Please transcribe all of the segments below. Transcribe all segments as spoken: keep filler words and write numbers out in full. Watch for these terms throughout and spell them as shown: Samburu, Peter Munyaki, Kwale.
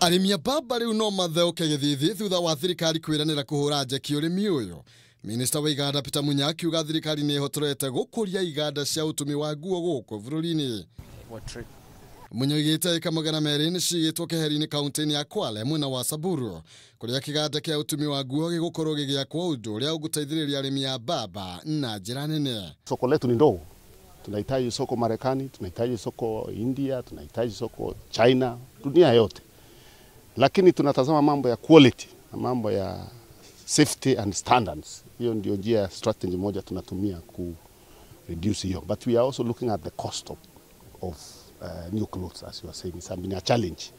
Arimi a babari unoma dheo kegedhithi thutha wa thirikari kwiranira kuhura jeki urimi uyo. Minista wa iganda Peter Munyaki uga thirikari nehotorete gukuria iganda cia utumi wa nguo guku bururi-ini. Munyoigite eka magana meri nishigitwo keheri-ini kaunti-ini ya Kwale mwena wa Samburu. Kuria kiganda kia utumi wa nguo gigukorwo gigiakwo undu uria ugutaithiriria arimi a baba na njira nene. Soko letu ni ndogo. Tunahitaji soko Marekani, tunahitaji soko India, tunahitaji soko China, dunia yote. Lakini tunatazama mambo ya quality, mambo ya safety and standards. Hiyo ndio njia strategy moja tunatumia ku reduce hiyo. But we are also looking at the cost of, of uh, new clothes, as you are saying. It's been a challenge.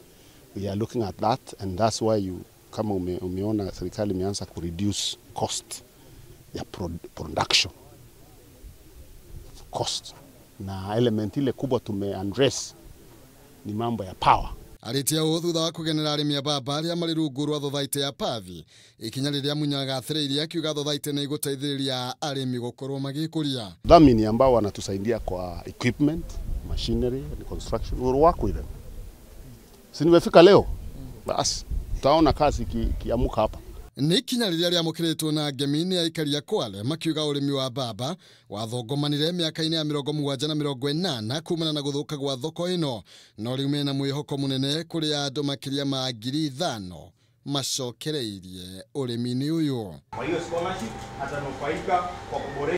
We are looking at that, and that's why you, kama ume, umeona serikali imeanza ku reduce cost ya pro, production. Cost. Na element ile kubwa tumeaddress ni mambo ya power. Alitia uthu tha kugenera arimi a baba aria mari rungurwa thothaite ya pavi ikinya riria Munyagathiriirie akiuga thothaite ni igutaithiriria arimi gukorwo magikuria. Dhamini ambao wanatusaidia kwa equipment, machinery and construction will work with them. Si nimefika leo basi tutaona kazi kiamuka hapa. Ni kinya riria riamukiritwo na ngemini ya ikari ya Kwale makiuga urimi wa baba wathongomanire miaka-ini ya mirongo mugwanja na mirongo enana kumana na guthuka gwa thoko ino, no riu mena mwihoko munene kuri andu makiria ma ngiri ithano macokereirie urimi-ini uyu.